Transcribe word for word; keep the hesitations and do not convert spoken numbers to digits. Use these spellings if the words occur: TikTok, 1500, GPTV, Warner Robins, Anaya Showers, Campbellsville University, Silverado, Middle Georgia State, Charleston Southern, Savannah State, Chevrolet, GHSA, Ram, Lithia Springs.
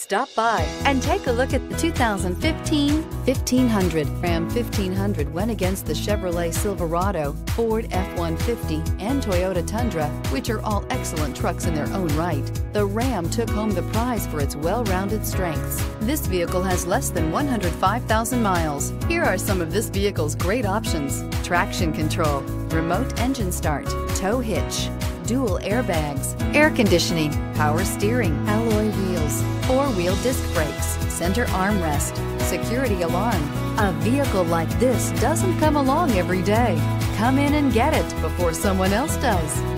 Stop by and take a look at the two thousand fifteen fifteen hundred. Ram fifteen hundred went against the Chevrolet Silverado, Ford F one fifty, and Toyota Tundra, which are all excellent trucks in their own right. The Ram took home the prize for its well-rounded strengths. This vehicle has less than one hundred five thousand miles. Here are some of this vehicle's great options: traction control, remote engine start, tow hitch, dual airbags, air conditioning, power steering, alloy wheels, four-wheel disc brakes, center armrest, security alarm. A vehicle like this doesn't come along every day. Come in and get it before someone else does.